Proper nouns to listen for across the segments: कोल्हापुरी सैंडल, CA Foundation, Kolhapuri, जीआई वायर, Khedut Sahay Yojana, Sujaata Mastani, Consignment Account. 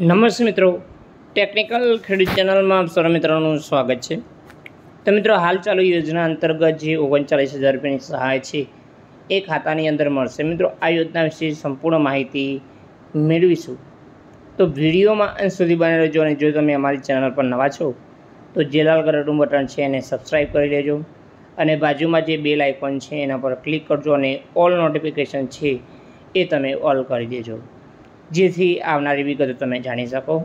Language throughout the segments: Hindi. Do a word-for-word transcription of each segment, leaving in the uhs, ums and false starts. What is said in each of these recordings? नमस्ते मित्रों, टेक्निकल खेडूत चैनल में आप सर्व मित्रों स्वागत है। तो मित्रों, हाल चालू योजना अंतर्गत जो ओगणचालीस हज़ार रुपयानी सहाय है ए खाता अंदर मैं मित्रों आ योजना विषे संपूर्ण माहिती मेळवीशुं। तो विडियो में अंत सुधी बने रहो। जो तमे अमारी चैनल पर नवा छो तो जे लाल कलरनुं बटन छे एने सब्सक्राइब करी लेजो अने बाजुमां जे बेल आइकन छे एना पर क्लिक करजो अने ऑल नोटिफिकेशन छे ए तमे ऑल करी देजो जेथी आवनारी विगतो तमे जाणी शको।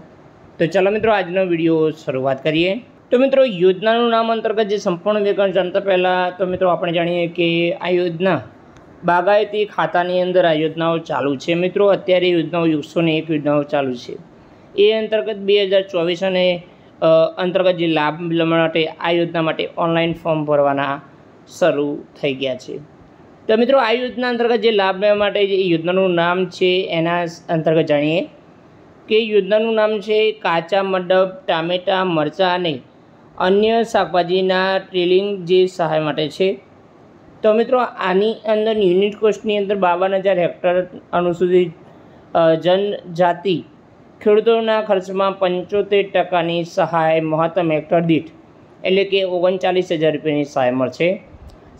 तो चलो मित्रों, आजनो विडियो शुरुआत करिए। तो मित्रों, योजनानुं नाम अंतर्गत जे संपूर्ण विवरण जानता पहला तो मित्रों आपणे जाणीए के आ योजना बागायती खातानी अंदर आ योजनाओं चालू है। मित्रों अत्यारे योजनाओं एक सौ एक योजनाओं चालू है। ये अंतर्गत दो हज़ार चौबीस ने अंतर्गत जो लाभ माटे आ योजना माटे ऑनलाइन फॉर्म भरवाना शुरू थी गया है। तो मित्रों आ योजना अंतर्गत जो लाभ लेवा माटे योजनानुं नाम है एना अंतर्गत जाणीए कि योजनानुं नाम है काचा मंडप टामेटा मरचा अने अन्य शाकभाजीना ट्रेलिंग जे सहाय माटे है। तो मित्रों आनी अंदर यूनिट कोस्टनी अंदर बावन हज़ार हेक्टर अनुसूचित जनजाति खेडूतोना खर्च में पंचोतेर टका सहाय महत्तम हेक्टर दीठ एटले के ओगणचालीस हज़ार रुपयानी सहाय मळशे।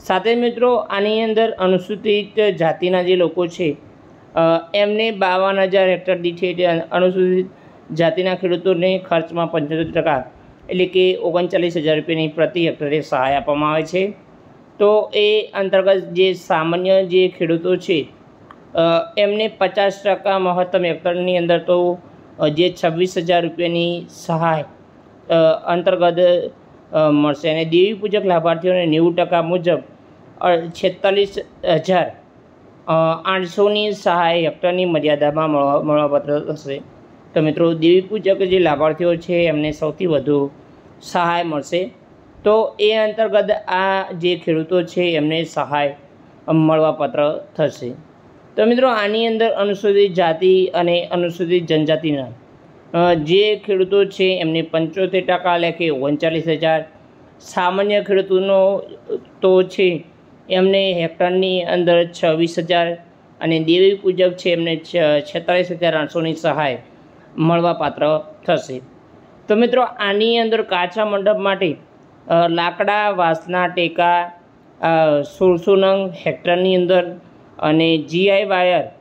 साथे मित्रों आनी अंदर अनुसूचित जातिना जे लोको छे एमने बावन हज़ार हेक्टर दीठ अनुसूचित जातिना खेडूतोने खर्च में पंचोतेर टका एटले के ओगणचालीस हज़ार रुपयानी प्रति हेक्टरे सहाय आपवामां आवे छे। तो ये अंतर्गत जे सामान्य जे खेडूतो छे एमने पचास टका महत्तम हेक्टरनी अंदर तो जे छब्बीस हज़ार रुपयानी सहाय अंतर्गत मळशे अने देवी पूजक लाभार्थीओने नेवु टका मुजब छेतालीस हज़ार आठ सौनी सहाय हेक्टरनी मर्यादामां मळवापात्र थशे। तो मित्रों देवी पूजक जे लाभार्थीओ छे एमने सौथी वधु सहाय मळशे। तो ये अंतर्गत आ जे खेडूतो छे एमने सहाय मळवापात्र थशे। तो मित्रों आनी अंदर अनुसूचित जाति अने अनुसूचित जनजातिना जे खेडूतो छे एमने पंचोतेर टका एटले के ओगणचालीस हज़ार सामान्य खेडूतोनो तो छे एमने हेक्टरनी अंदर छवीस हज़ार अने देवी पूजक छे एमने छेतालीस हज़ार आठ सौनी सहाय मळवापात्र थशे। तो मित्रों आनी अंदर काचा मंडप माटे लाकड़ा वासना टेका सोलसो नंग हेक्टरनी अंदर अने जीआई वायर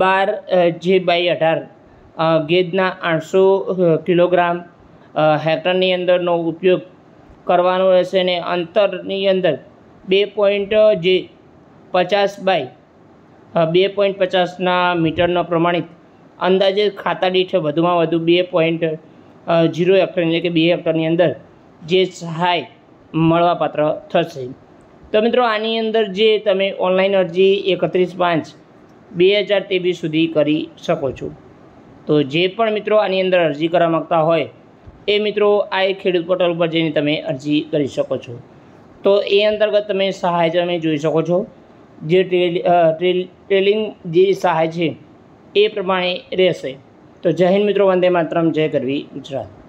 बार जे बाई अठार गेजना आठ सौ किलोग्राम हेक्टरनी अंदरनो उपयोग करवानो रहेशे ने अंतरनी अंदर बे पॉइंट जे पचास बाई बे पॉइंट पचासना मीटरनो प्रमाणित अंदाजे खाता दीठ વધુમાં વધુ बे पॉइंट जीरो हेक्टर એટલે કે બે હેક્ટરની अंदर जे सहाय मळवापात्र थशे। तो मित्रों आनी अंदर जे तमे ऑनलाइन अरजी एकत्रीस पांच बे हज़ार तेवीस सुधी करी शको छो। तो जे पण मित्रों आनी अंदर अरजी करवा मांगता होय ए मित्रों आ खेडूत पोर्टल पर जईने तमे अरजी करी शको छो। तो ए अंतर्गत तमे सहाय तमे जोई शको छो। जे ट्रेल, ट्रेल, ट्रेलिंग जे सहाय छे ए प्रमाणे रहेशे। तो जय हिंद मित्रों, वंदे मातरम, जय गरवी गुजरात।